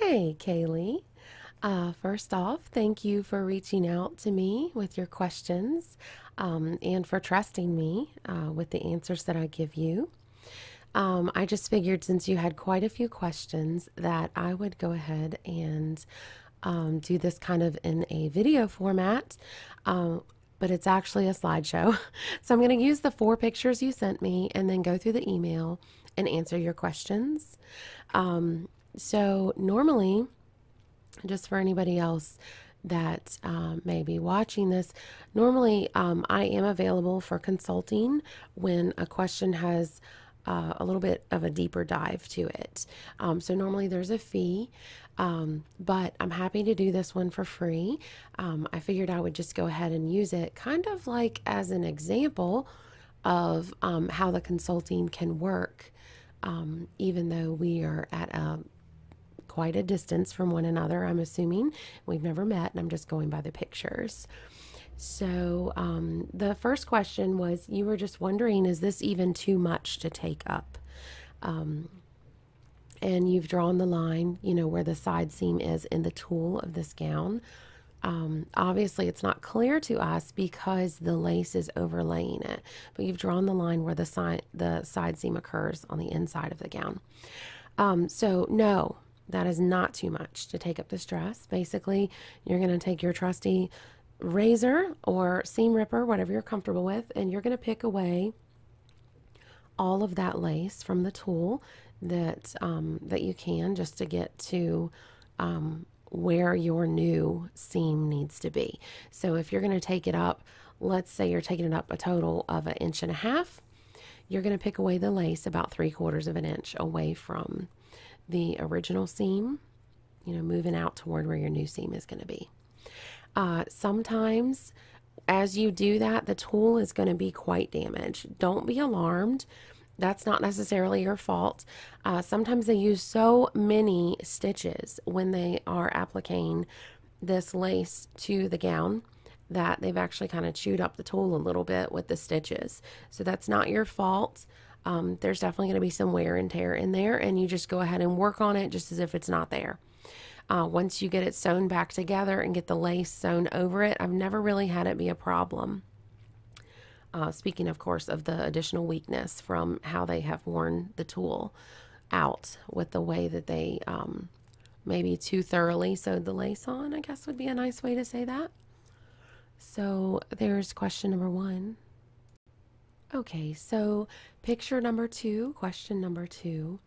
Hey, Kaylee. First off, thank you for reaching out to me with your questions and for trusting me with the answers that I give you. I just figured since you had quite a few questions that I would go ahead and do this kind of in a video format, but it's actually a slideshow. So I'm going to use the 4 pictures you sent me and then go through the email and answer your questions. So normally, just for anybody else that may be watching this, normally I am available for consulting when a question has a little bit of a deeper dive to it. So normally there's a fee, but I'm happy to do this one for free. I figured I would just go ahead and use it kind of like as an example of how the consulting can work, even though we are at quite a distance from one another. I'm assuming we've never met, and I'm just going by the pictures. So the first question was, you were just wondering, is this even too much to take up? And you've drawn the line, you know, where the side seam is in the tulle of this gown. Obviously it's not clear to us because the lace is overlaying it, but you've drawn the line where the side seam occurs on the inside of the gown. So no, that is not too much to take up this dress. Basically, you're going to take your trusty razor or seam ripper, whatever you're comfortable with, and you're going to pick away all of that lace from the tulle that, that you can, just to get to where your new seam needs to be. So if you're going to take it up, let's say you're taking it up a total of 1.5 inches, you're going to pick away the lace about 3/4 of an inch away from the original seam, you know, moving out toward where your new seam is going to be. Sometimes as you do that, the tulle is going to be quite damaged. Don't be alarmed. That's not necessarily your fault. Sometimes they use so many stitches when they are appliquing this lace to the gown that they've actually kind of chewed up the tulle a little bit with the stitches. So that's not your fault. There's definitely going to be some wear and tear in there, and you just go ahead and work on it just as if it's not there. Once you get it sewn back together and get the lace sewn over it, I've never really had it be a problem. Speaking, of course, of the additional weakness from how they have worn the tulle out with the way that they maybe too thoroughly sewed the lace on, I guess would be a nice way to say that. So there's question number 1. Okay, so picture number 2, question number 2,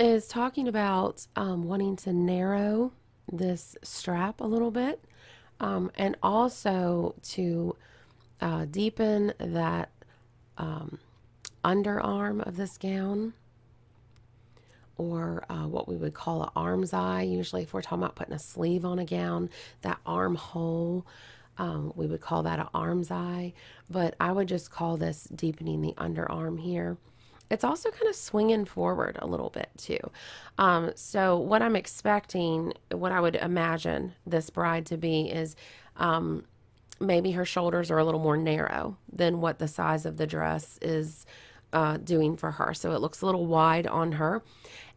is talking about wanting to narrow this strap a little bit and also to deepen that underarm of this gown, or what we would call an arm's eye. Usually if we're talking about putting a sleeve on a gown, that armhole, we would call that an arm's eye, but I would just call this deepening the underarm here. It's also kind of swinging forward a little bit too. So what I'm expecting, what I would imagine this bride to be is maybe her shoulders are a little more narrow than what the size of the dress is doing for her. So it looks a little wide on her,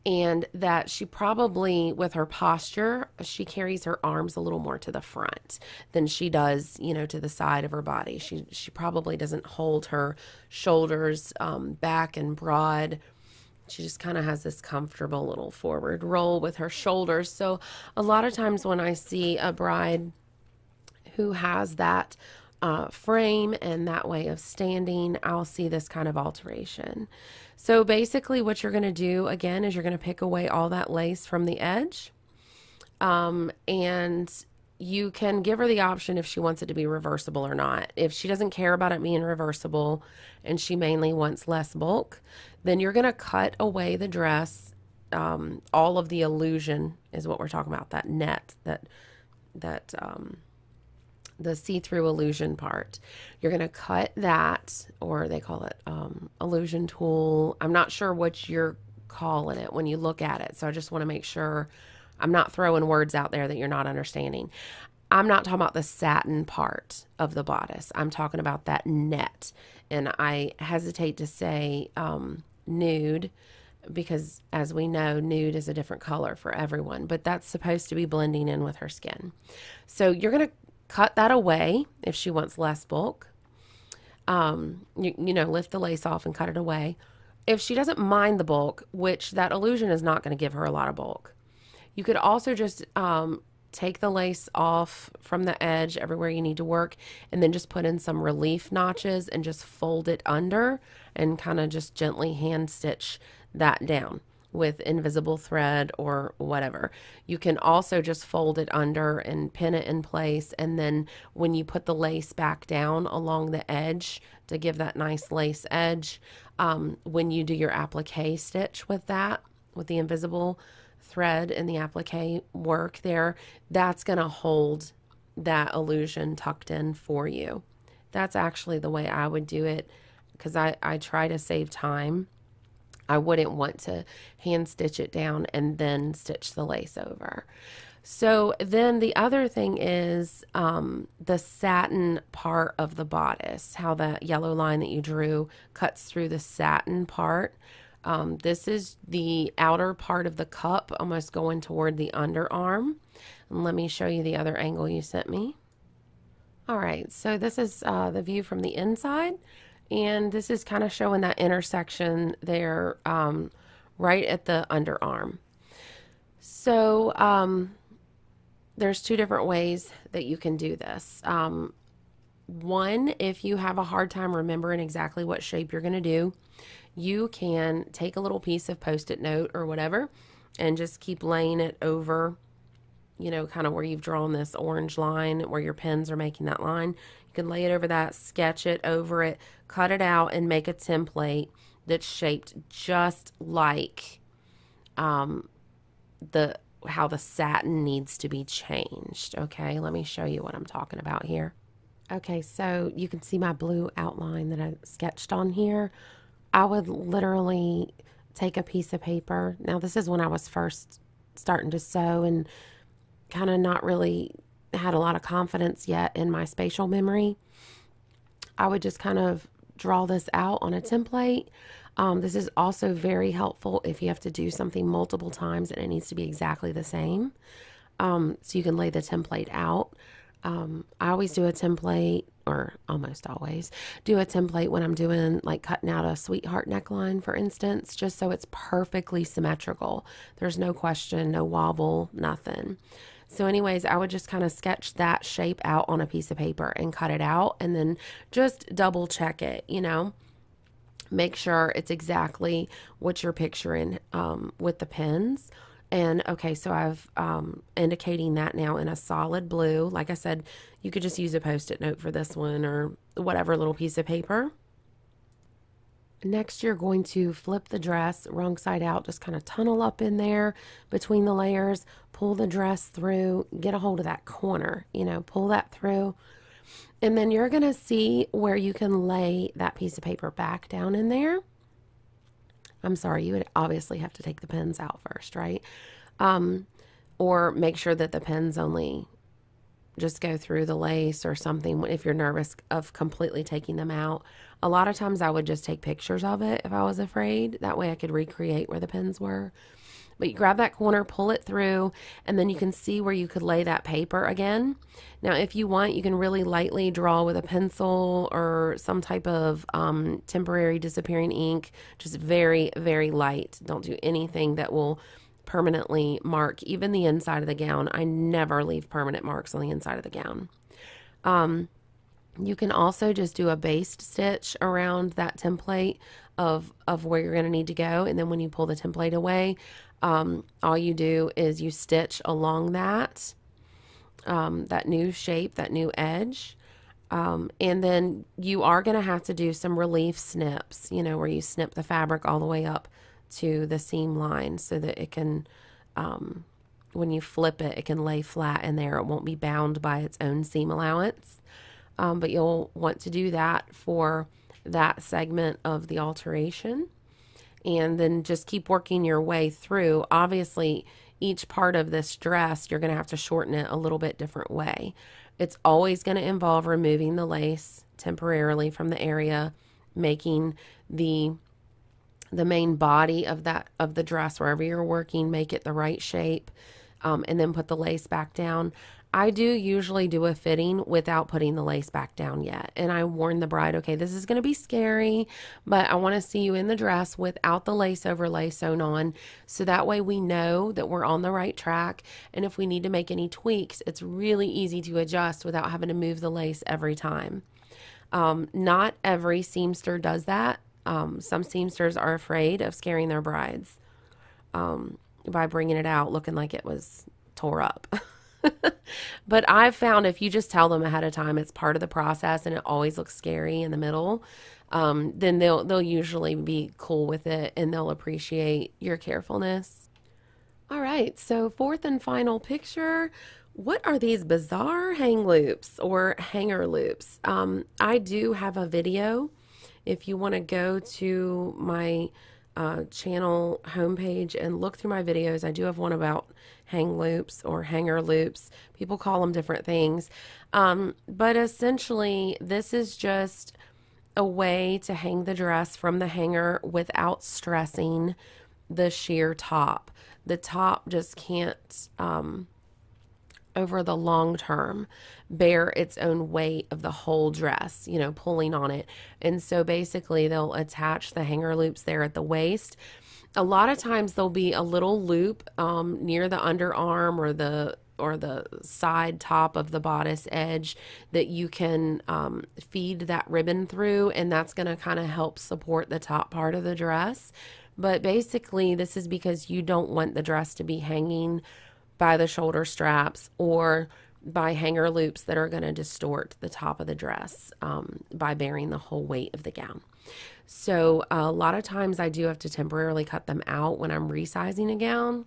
and that she probably, with her posture, she carries her arms a little more to the front than she does, you know, to the side of her body. She probably doesn't hold her shoulders back and broad. She just kind of has this comfortable little forward roll with her shoulders. So a lot of times when I see a bride who has that frame and that way of standing, I'll see this kind of alteration. So basically what you're going to do again is you're going to pick away all that lace from the edge, and you can give her the option if she wants it to be reversible or not. If she doesn't care about it being reversible and she mainly wants less bulk, then you're going to cut away the dress, all of the illusion is what we're talking about, that net, that the see-through illusion part. You're going to cut that, or they call it illusion tulle. I'm not sure what you're calling it when you look at it, so I just want to make sure I'm not throwing words out there that you're not understanding. I'm not talking about the satin part of the bodice. I'm talking about that net, and I hesitate to say nude because as we know, nude is a different color for everyone, but that's supposed to be blending in with her skin. So you're going to cut that away if she wants less bulk. You know, lift the lace off and cut it away. If she doesn't mind the bulk, which that illusion is not going to give her a lot of bulk, you could also just take the lace off from the edge everywhere you need to work, and then just put in some relief notches and just fold it under and kind of just gently hand stitch that down with invisible thread or whatever. You can also just fold it under and pin it in place, and then when you put the lace back down along the edge to give that nice lace edge, when you do your applique stitch with that, with the invisible thread and the applique work there, that's going to hold that illusion tucked in for you. That's actually the way I would do it, because I try to save time. I wouldn't want to hand stitch it down and then stitch the lace over. So then the other thing is the satin part of the bodice, how that yellow line that you drew cuts through the satin part. This is the outer part of the cup, almost going toward the underarm. And let me show you the other angle you sent me. All right, so this is the view from the inside. And this is kind of showing that intersection there, right at the underarm. So there's two different ways that you can do this. One, if you have a hard time remembering exactly what shape you're going to do, you can take a little piece of Post-it note or whatever and just keep laying it over, you know, kind of where you've drawn this orange line, where your pins are making that line. You can lay it over that, sketch it over it, cut it out, and make a template that's shaped just like how the satin needs to be changed. Okay, let me show you what I'm talking about here. Okay, so you can see my blue outline that I sketched on here. I would literally take a piece of paper. Now, this is when I was first starting to sew and kind of not really had a lot of confidence yet in my spatial memory. I would just kind of draw this out on a template. This is also very helpful if you have to do something multiple times and it needs to be exactly the same. So you can lay the template out. I always do a template, or almost always do a template when I'm doing, like, cutting out a sweetheart neckline, for instance, just so it's perfectly symmetrical. There's no question, no wobble, nothing. So anyways, I would just kind of sketch that shape out on a piece of paper and cut it out, and then just double check it, you know, make sure it's exactly what you're picturing with the pins. And okay, so I've indicating that now in a solid blue. Like I said, you could just use a Post-it note for this one or whatever little piece of paper. Next, you're going to flip the dress wrong side out, just kind of tunnel up in there between the layers, pull the dress through, get a hold of that corner, you know, pull that through. And then you're gonna see where you can lay that piece of paper back down in there. I'm sorry, you would obviously have to take the pins out first, right? Or make sure that the pins only just go through the lace or something if you're nervous of completely taking them out. A lot of times I would just take pictures of it if I was afraid. That way I could recreate where the pins were. But you grab that corner, pull it through, and then you can see where you could lay that paper again. Now, if you want, you can really lightly draw with a pencil or some type of temporary disappearing ink, just very, very light. Don't do anything that will permanently mark even the inside of the gown. I never leave permanent marks on the inside of the gown. You can also just do a baste stitch around that template of where you're going to need to go, and then when you pull the template away, all you do is you stitch along that that new shape, that new edge, and then you are going to have to do some relief snips, you know, where you snip the fabric all the way up to the seam line so that it can, when you flip it, it can lay flat in there. It won't be bound by its own seam allowance. But you'll want to do that for that segment of the alteration, and then just keep working your way through. Obviously, each part of this dress, you're going to have to shorten it a little bit different way. It's always going to involve removing the lace temporarily from the area, making the the main body of the dress, wherever you're working, make it the right shape, and then put the lace back down. I do usually do a fitting without putting the lace back down yet. And I warn the bride, okay, this is going to be scary, but I want to see you in the dress without the lace overlay sewn on. So that way we know that we're on the right track. And if we need to make any tweaks, it's really easy to adjust without having to move the lace every time. Not every seamster does that. Some seamsters are afraid of scaring their brides by bringing it out looking like it was tore up. But I've found if you just tell them ahead of time it's part of the process and it always looks scary in the middle, then they'll usually be cool with it and they'll appreciate your carefulness. All right, so fourth and final picture. What are these bizarre hang loops or hanger loops? I do have a video. If you want to go to my channel homepage and look through my videos, I do have one about hang loops or hanger loops. People call them different things. But essentially, this is just a way to hang the dress from the hanger without stressing the sheer top. The top just can't, over the long term, bear its own weight of the whole dress, you know, pulling on it. And so basically they'll attach the hanger loops there at the waist. A lot of times there'll be a little loop near the underarm or the side top of the bodice edge that you can feed that ribbon through, and that's going to kind of help support the top part of the dress. But basically this is because you don't want the dress to be hanging by the shoulder straps or by hanger loops that are going to distort the top of the dress by bearing the whole weight of the gown. So a lot of times I do have to temporarily cut them out when I'm resizing a gown.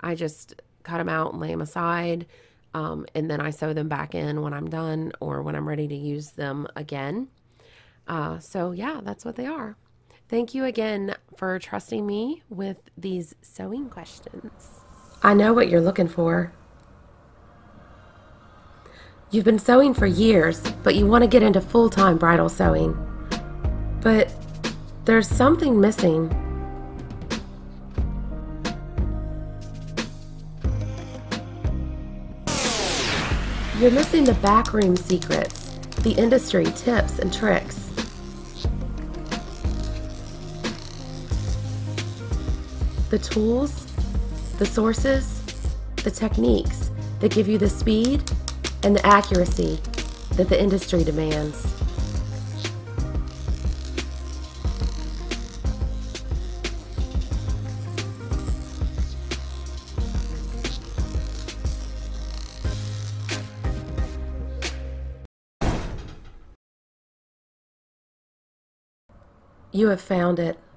I just cut them out and lay them aside, and then I sew them back in when I'm done or when I'm ready to use them again. So yeah, that's what they are. Thank you again for trusting me with these sewing questions. I know what you're looking for. You've been sewing for years, but you want to get into full-time bridal sewing. But there's something missing. You're missing the backroom secrets, the industry tips and tricks. The tools, the sources, the techniques that give you the speed and the accuracy that the industry demands. You have found it.